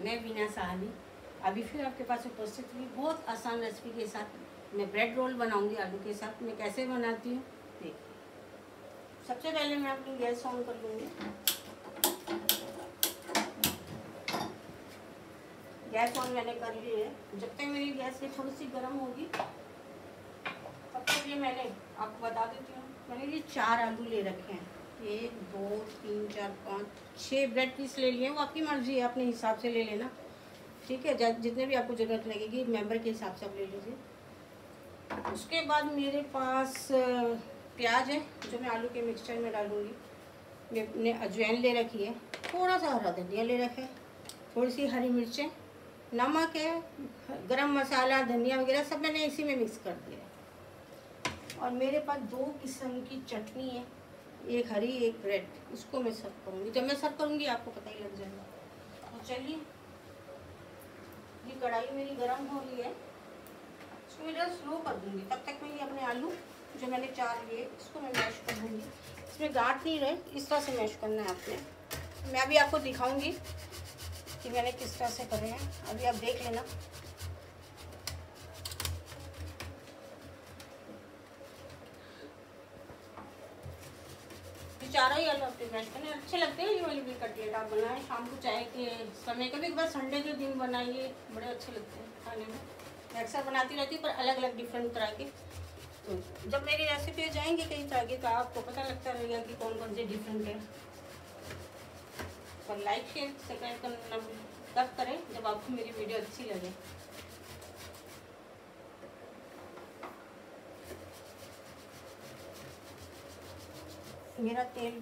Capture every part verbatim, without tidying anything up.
मैं बीना साहनी अभी फिर आपके पास उपस्थित हुई। बहुत आसान रेसिपी के साथ मैं ब्रेड रोल बनाऊंगी आलू के साथ। मैं कैसे बनाती हूँ देखिए। सबसे पहले मैं अपनी गैस ऑन कर लूँगी। गैस ऑन मैंने कर ली है। जब तक मेरी गैस ये थोड़ी सी गर्म होगी तब तक ये मैंने आपको बता देती हूँ। मैंने ये चार आलू ले रखे हैं, एक दो तीन चार पाँच छः ब्रेड पीस ले लिए हैं। वो आपकी मर्जी है, अपने हिसाब से ले लेना, ठीक है। जितने भी आपको ज़रूरत लगेगी मेंबर के हिसाब से आप ले लीजिए। उसके बाद मेरे पास प्याज है जो मैं आलू के मिक्सचर में डालूँगी। मैंने अजवाइन ले रखी है, थोड़ा सा हरा धनिया ले रखा है, थोड़ी सी हरी मिर्चें, नमक है, गरम मसाला, धनिया वगैरह सब मैंने इसी में मिक्स कर दिया है। और मेरे पास दो किस्म की चटनी है, एक हरी एक रेड। इसको मैं सर्व करूँगी। जब मैं सर्व करूँगी आपको पता ही लग जाएगा। तो चलिए, ये कढ़ाई मेरी गर्म हो रही है, इसको मैं जरा स्लो कर दूँगी। तब तक मैं ये अपने आलू जो मैंने चार लिए इसको मैं मैश कर दूँगी। इसमें गांठ नहीं रहे, इस तरह से मैश करना है आपने। मैं अभी आपको दिखाऊँगी कि मैंने किस तरह से करे हैं, अभी आप देख लेना। चारों ही आलू आपके मैश करने अच्छे लगते हैं। ये वाली भी कटलेट आप बनाएं शाम को चाय के समय, कभी एक बार संडे के दिन बनाइए, बड़े अच्छे लगते हैं खाने में। मैं अक्सर बनाती रहती हूँ पर अलग अलग डिफरेंट तरह के। तो जब मेरी रेसिपी जाएंगी कई तरह की तो आपको पता लगता रहेगा कि कौन कौन से डिफरेंट है। और लाइक शेयर सब्सक्राइब करना तब करें जब आपको मेरी वीडियो अच्छी लगे। मेरा तेल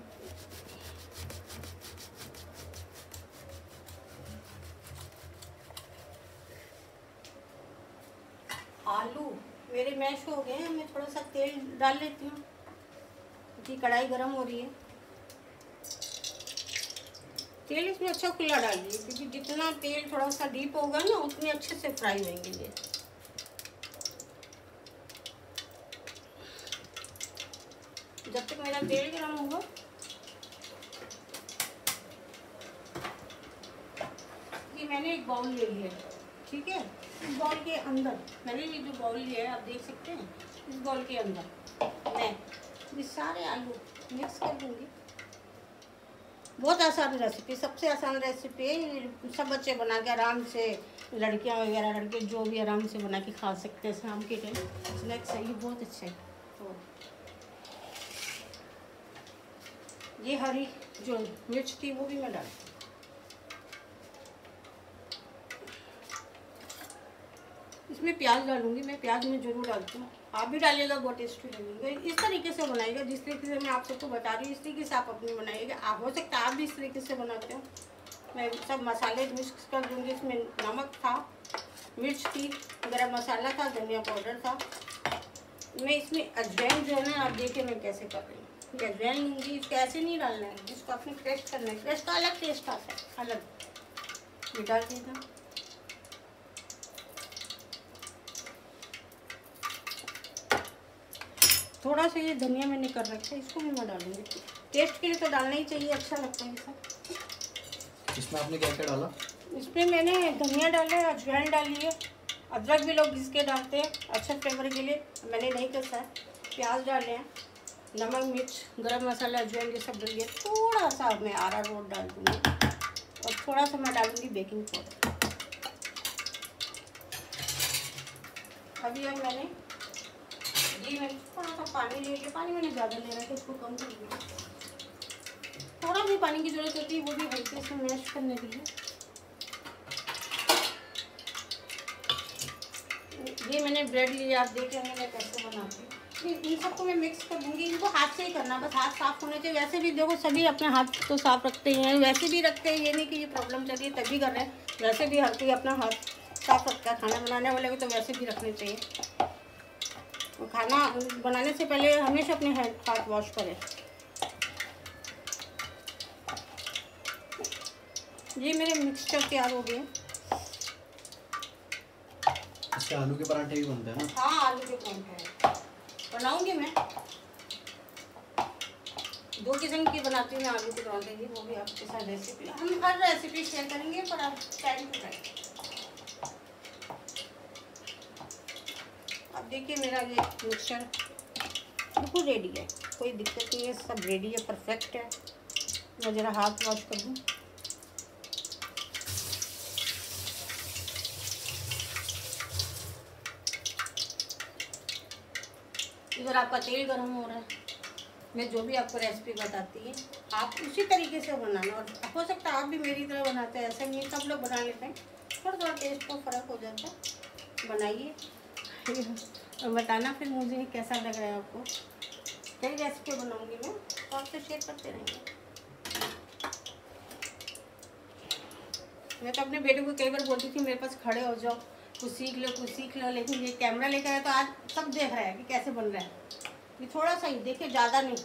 आलू मेरे मैश हो गए हैं। मैं थोड़ा सा तेल डाल लेती हूँ क्योंकि कढ़ाई गर्म हो रही है। तेल इसमें अच्छा खुला डालिए क्योंकि जितना तेल थोड़ा सा डीप होगा ना उतने अच्छे से फ्राई होंगे ये। जब तक मेरा तेल गर्म होगा ये मैंने एक बाउल ले लिया है, ठीक है। इस बाउल के अंदर मैंने ये जो बाउल लिया है आप देख सकते हैं, इस बाउल के अंदर मैं ये सारे आलू मिक्स कर दूँगी। बहुत आसान रेसिपी, सबसे आसान रेसिपी है। सब बच्चे बना के आराम से, लड़कियाँ वगैरह लड़के जो भी आराम से बना के खा सकते हैं शाम के टाइम स्नैक्स है ये, बहुत अच्छा है। तो ये हरी जो मिर्च थी वो भी मैं डाल दूँ। इसमें प्याज डालूंगी मैं, प्याज में जरूर डालती हूँ, आप भी डालिएगा, बहुत टेस्टी लगेगा। इस तरीके से बनाइएगा जिस तरीके से मैं आप सबको बता रही हूँ, इस तरीके से आप अपनी बनाइएगा। आप हो सकता है आप भी इस तरीके से बनाते हो। मैं सब मसाले मिक्स कर दूँगी। इसमें नमक था, मिर्च थी, गरम मसाला था, धनिया पाउडर था। मैं इसमें अजवाइन जो है ना आप देखिए मैं कैसे कर रही हूँ। अजवाइन लूँगी, इसको ऐसे नहीं डालना है, इसको आपने क्रश करना है। क्रश का अलग टेस्ट आता है, अलग ये डाल देना। थोड़ा सा ये धनिया मैंने कर रखा है, इसको भी मैं डालूँगी, टेस्ट के लिए तो डालना ही चाहिए, अच्छा लगता है सब। इसमें आपने क्या क्या डाला? इसमें मैंने धनिया डाला है, अजवाइन डाली है, अदरक भी लोग घिस के डालते हैं अच्छा फ्लेवर के लिए, मैंने नहीं कसा है। प्याज डाले हैं, नमक, मिर्च, गरम मसाला, अजवाइन ये सब डालिए। थोड़ा सा मैं अरारोट डाल दूँगी और थोड़ा सा मैं डालूँगी बेकिंग पाउडर। अभी अब मैंने जी मैंने थोड़ा सा पानी ले लिया, पानी मैंने ज़्यादा ले रहा था इसको कम कर दिया। थोड़ा भी पानी की ज़रूरत होती है, वो भी हल्के से मैश करने के लिए। ये मैंने ब्रेड लिया, आप देख रहे हैं मैं कैसे बनाती हूँ। इन सबको मैं मिक्स कर दूँगी। इनको हाथ से ही करना, बस हाथ साफ होने चाहिए। वैसे भी देखो सभी अपने हाथ तो साफ रखते हैं, वैसे भी रखते हैं, ये नहीं कि ये प्रॉब्लम चल रही है तभी कर रहे हैं। वैसे भी हर कोई अपना हाथ साफ रखता है, खाना बनाने वाले को तो वैसे भी रखने चाहिए। तो खाना बनाने से पहले हमेशा अपने हाथ वॉश करें। ये मेरे मिक्सचर तैयार हो गए। इससे आलू के पराठे भी बनते हैं ना? हाँ, आलू के पराठे बनाऊंगी मैं। दो किस्म की बनाती हूँ मैं आलू के पराठे की, वो भी आपके साथ रेसिपी, हम हर रेसिपी शेयर करेंगे पर आप टाइम टू टाइम। अब देखिए मेरा ये मिक्सचर बिल्कुल रेडी है, कोई दिक्कत नहीं है, सब रेडी है, परफेक्ट है। मैं ज़रा हाथ वॉश कर दूँ। इधर आपका तेल गर्म हो रहा है। मैं जो भी आपको रेसिपी बताती है आप उसी तरीके से बनाना, और हो सकता है आप भी मेरी तरह बनाते हैं, ऐसा नहीं सब लोग बना लेते हैं, थोड़ा थोड़ा टेस्ट को फ़र्क हो जाता है। बनाइए और बताना फिर मुझे कैसा लग रहा है आपको। कई रेसिपी बनाऊंगी मैं तो आपसे शेयर करते रहेंगे। मैं तो अपने बेटे को कई बार बोलती थी मेरे पास खड़े हो जाओ, कुछ सीख लो कुछ सीख लो, लेकिन ये कैमरा लेकर आया तो आज सब देख रहा है कि कैसे बन रहा है। ये थोड़ा सा ही देखिए, ज़्यादा नहीं,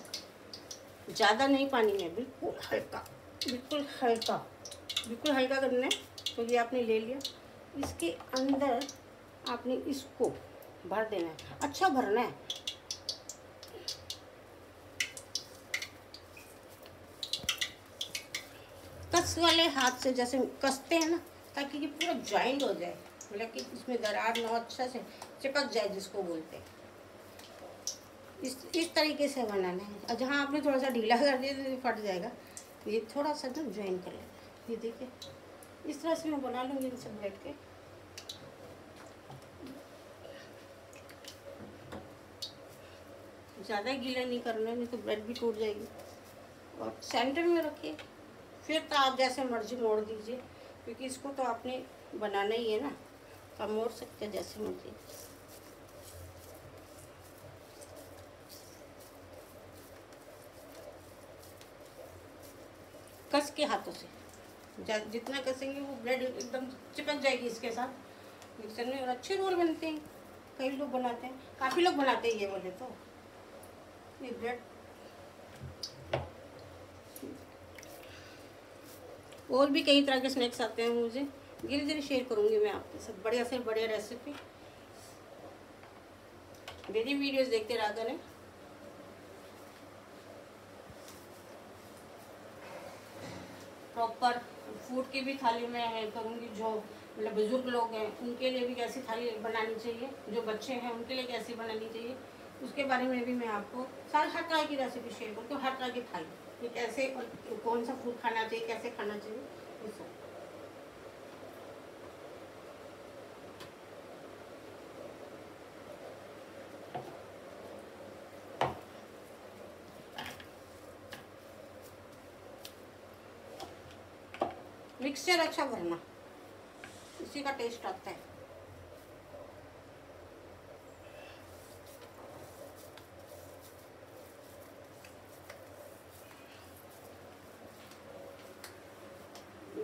ज़्यादा नहीं पानी में, बिल्कुल हल्का बिल्कुल हल्का बिल्कुल हल्का करना है। तो ये आपने ले लिया, इसके अंदर आपने इसको भर देना है, अच्छा भरना है। कस वाले हाथ से जैसे कसते हैं ना, ताकि ये पूरा ज्वाइंट हो जाए, मतलब कि इसमें दरार ना, अच्छा से चिपक जाए जिसको बोलते हैं। इस इस तरीके से बनाना है, और जहाँ आपने थोड़ा सा ढीला कर दिया तो ये फट जाएगा, ये थोड़ा सा ना ज्वाइन कर लेना। ये देखिए इस तरह से मैं बना लूँगी इन सब बैठ के। ज़्यादा गीला नहीं करना, नहीं तो ब्रेड भी टूट जाएगी। और सेंटर में रखिए, फिर तो आप जैसे मर्जी मोड़ दीजिए, क्योंकि इसको तो आपने बनाना ही है ना, तो मोड़ सकते हैं जैसे मर्जी। कस के हाथों से जितना कसेंगे वो ब्रेड एकदम चिपक जाएगी इसके साथ मिक्सर में, और अच्छे रोल बनते हैं। कई लोग बनाते हैं, काफ़ी लोग बनाते हैं ये वाले। तो ये ब्रेड और भी कई तरह के स्नैक्स आते हैं, मुझे धीरे धीरे शेयर करूँगी मैं आपके साथ, बढ़िया से बढ़िया रेसिपी। मेरी वीडियोस देखते रहा करें। प्रॉपर फूड की भी थाली में करूँगी, जो मतलब बुजुर्ग लोग हैं उनके लिए भी कैसी थाली बनानी चाहिए, जो बच्चे हैं उनके लिए कैसी बनानी चाहिए, उसके बारे में भी मैं आपको सारी हर तरह की रेसिपी शेयर करती हूँ। हर तरह की थाली कि कैसे और कौन सा फूड खाना चाहिए, कैसे खाना चाहिए, ये सब। मिक्सचर अच्छा भरना, इसी का टेस्ट आता है।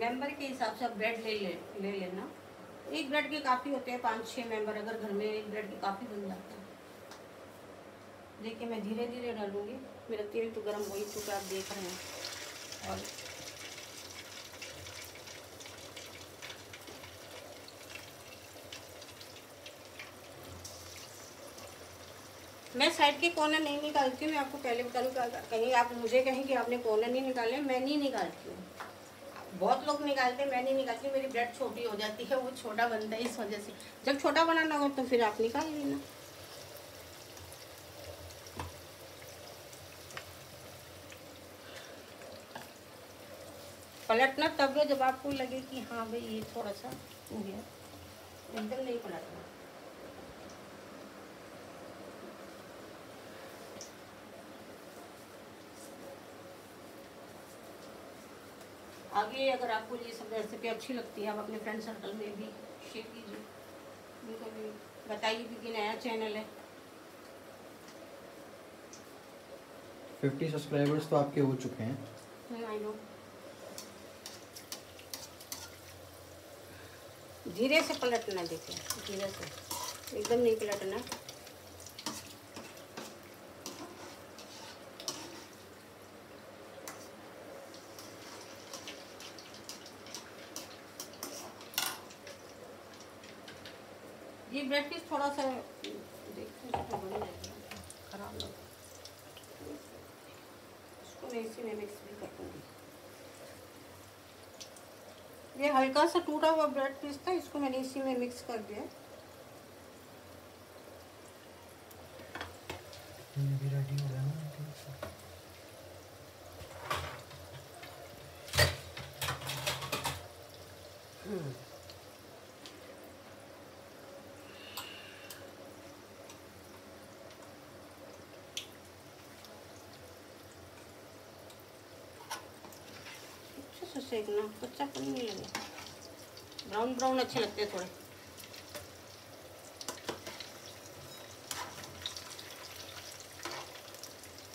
मेंबर के हिसाब से ब्रेड ले ले ले लेना, एक ब्रेड के काफ़ी होते हैं, पाँच छः मेंबर अगर घर में, एक ब्रेड के काफ़ी बन जाते हैं। देखिए मैं धीरे धीरे डालूँगी, मेरा तेल तो गर्म हो ही चुका आप देख रहे हैं। और मैं साइड के कॉर्नर नहीं निकालती हूँ, मैं आपको पहले बता दूँ, कहीं आप मुझे कहें कि आपने कॉर्नर नहीं निकाले, मैं नहीं निकालती हूँ। बहुत लोग निकालते हैं, मैं नहीं निकालती, मेरी ब्रेड छोटी हो जाती है, वो छोटा बनता है इस वजह से। जब छोटा बनाना हो तो फिर आप निकाल लेना। पलटना तब है जब आपको लगे कि हाँ भाई ये थोड़ा सा हो गया, एकदम नहीं पलटना। आगे अगर आपको ये सब रेसिपी अच्छी लगती है आप अपने फ्रेंड सर्कल में भी शेयर कीजिए, उनको भी बताइए, क्योंकि नया चैनल है। पचास सब्सक्राइबर्स तो आपके हो चुके हैं। आई नो, धीरे से पलटना, देखिए धीरे से, एकदम नहीं पलटना। ये ब्रेड पीस थोड़ा सा देखते हैं, खराब लग रहा है, इसको मैं इसी में मिक्स भी कर दूँगी। ये हल्का सा टूटा हुआ ब्रेड पीस था, इसको मैंने इसी में मिक्स कर दिया। सेकना कच्चा कम नहीं लगेगा, ब्राउन ब्राउन अच्छे लगते हैं थोड़े।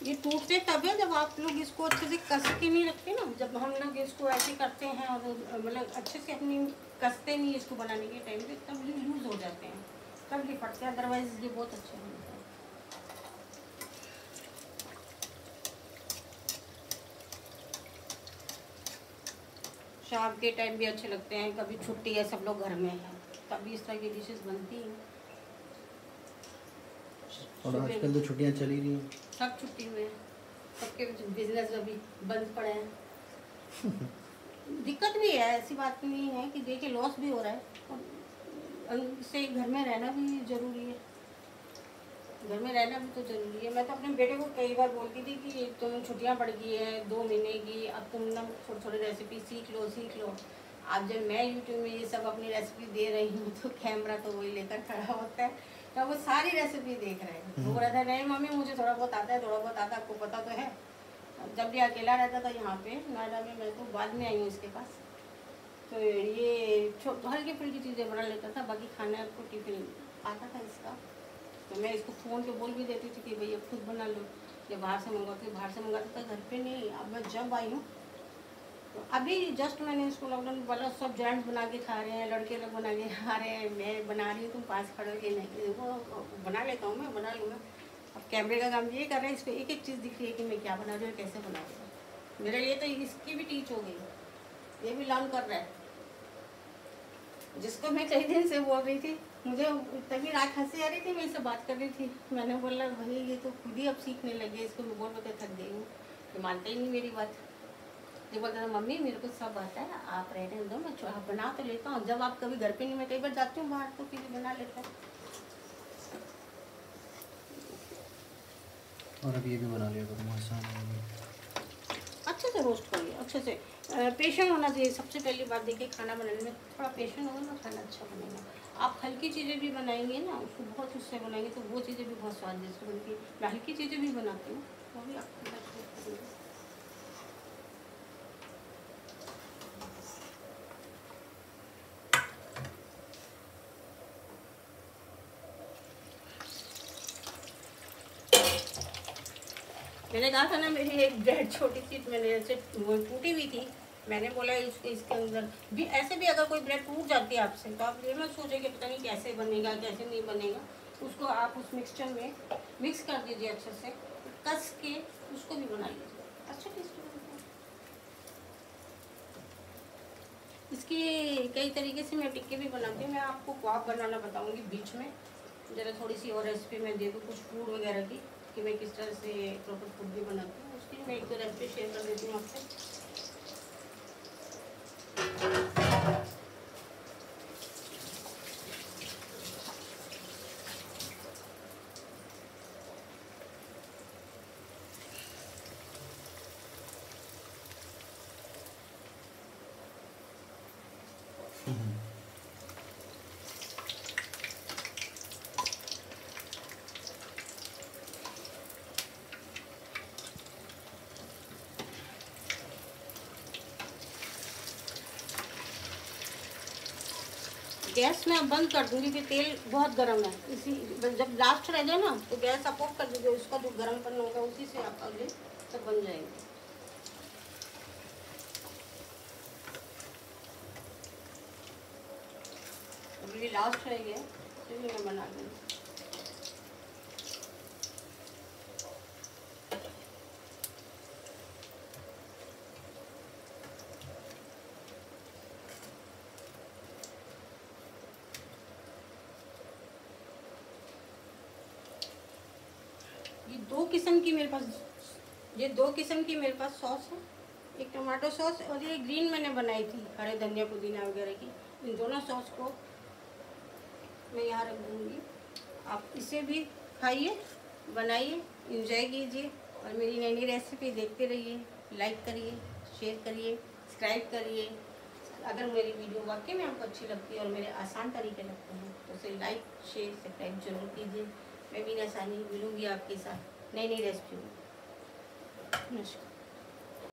ये टूटते तब है जब आप लोग इसको अच्छे से कस के नहीं रखते ना, जब हम लोग इसको ऐसे करते हैं और मतलब अच्छे से अपनी कसते नहीं इसको बनाने के टाइम पे, तब ये लूज हो जाते हैं, तब ये फटते हैं, अदरवाइज ये बहुत अच्छे हैं। शाम के टाइम भी अच्छे लगते हैं, कभी छुट्टी है सब लोग घर में है तभी इस तरह की डिशेस बनती हैं। और आजकल तो छुट्टियां चली रही हैं, सब छुट्टी हुए हैं, सबके बिजनेस अभी बंद पड़े हैं। दिक्कत भी है, ऐसी बात नहीं है कि देखिए लॉस भी हो रहा है, और इससे घर में रहना भी जरूरी है, घर में रहना भी तो जरूरी है। मैं तो अपने बेटे को कई बार बोलती थी कि तुम छुट्टियां पड़ गई है दो महीने की, अब तुम ना थोड़ी थोड़ी रेसिपी सीख लो सीख लो आप। जब मैं यूट्यूब में ये सब अपनी रेसिपी दे रही हूँ तो कैमरा तो वही लेकर खड़ा होता है, तो वो सारी रेसिपी देख रहे हैं। वो कहता है नहीं मम्मी मुझे थोड़ा बहुत आता है, थोड़ा बहुत आता है, आपको पता तो है। जब भी अकेला रहता था यहाँ पे नोएडा में, मैं तो बाद में आई हूँ इसके पास, तो ये हल्की फुल्की चीज़ें बना लेता था, बाकी खाना आपको टिफिन आता था इसका। तो मैं इसको फ़ोन पे बोल भी देती थी कि भैया खुद बना लो, या बाहर से मंगाते बाहर से मंगाता था, घर पे नहीं। अब मैं जब आई हूँ तो अभी जस्ट मैंने इसको लॉकडाउन वाला सब जेंट्स बना के खा रहे हैं, लड़के लोग बना के खा रहे हैं, मैं बना रही हूँ, तुम पास खड़े के नहीं वो बना लेता हूँ मैं बना लूँगा। अब कैमरे का काम ये कर रहा है, इसको एक एक चीज़ दिख रही है कि मैं क्या बना रही हूँ, कैसे बना रही हूँ। मेरे लिए तो इसकी भी टीच हो गई, ये भी लर्न कर रहा है, जिसको मैं कई दिन से बोल रही थी। मुझे तभी रात हंसी आ रही थी, मैं इससे बात कर रही थी, मैंने बोला भैया ये तो खुद ही अब सीखने लगे, इसको मैं बोल बोलते थक गई हूँ, ये मानते ही नहीं मेरी बात। ये बोलता था मम्मी मेरे को सब आता है, आप रहने दो, मैं आप बना तो लेता हूँ। जब आप कभी घर पे नहीं, मैं कई बार जाती हूँ बाहर तो फिर बना लेता हूँ। और अब ये भी बना लिया करो, आसान है, अच्छे से रोस्ट करिए, अच्छे से पेशेंट होना चाहिए। सबसे पहली बात देखिए खाना बनाने में थोड़ा पेशेंट होगा ना, खाना अच्छा बनेगा। आप हल्की चीज़ें भी बनाएंगे ना, उसको बहुत उससे बनाएंगे तो वो चीज़ें भी बहुत स्वादिष्ट बनती है। मैं हल्की चीज़ें भी बनाती हूँ, वो भी आपको मैंने कहा था ना मेरी एक ब्रेड छोटी सी मैंने ऐसे टूटी हुई थी, मैंने बोला इसको इसके अंदर भी ऐसे भी अगर कोई ब्रेड टूट जाती है आपसे तो आप ये मत सोचें कि पता नहीं कैसे बनेगा कैसे नहीं बनेगा। उसको आप उस मिक्सचर में मिक्स कर दीजिए, अच्छे से कस के उसको भी बना लीजिए, अच्छा टेस्ट बनता है। इसकी कई तरीके से मैं टिक्के भी बनाती हूँ, मैं आपको क्वाब बनाना बताऊँगी बीच में। ज़रा थोड़ी सी और रेसिपी मैं दे दूँ कुछ फूड वगैरह की, कि मैं किस तरह से प्रॉपर फूड भी बनाती हूँ, उसकी मैं एक दो रेसिपी शेयर कर देती हूँ आपसे। गैस मैं बंद कर दूँगी कि तेल बहुत गर्म है, इसी जब लास्ट रह जाए ना तो गैस आप ऑफ कर दीजिए, उसका जो गर्मपन होगा उसी से आप अगले सब बन जाएंगे। अभी लास्ट रह गया तो मैं बना दूँगी। दो किस्म की मेरे पास ये दो किस्म की मेरे पास सॉस है, एक टमाटो सॉस और ये ग्रीन मैंने बनाई थी हरे धनिया पुदीना वगैरह की। इन दोनों सॉस को मैं यहाँ रख दूँगी, आप इसे भी खाइए, बनाइए, इंजॉय कीजिए और मेरी नई नई रेसिपी देखते रहिए। लाइक करिए, शेयर करिए, सब्सक्राइब करिए। अगर मेरी वीडियो वाकई में आपको अच्छी लगती है और मेरे आसान तरीके लगते हैं तो उसे लाइक, शेयर, सब्सक्राइब जरूर कीजिए। मैं बीना साहनी मिलूँगी आपके साथ नई नई रेसिपी में। नमस्कार।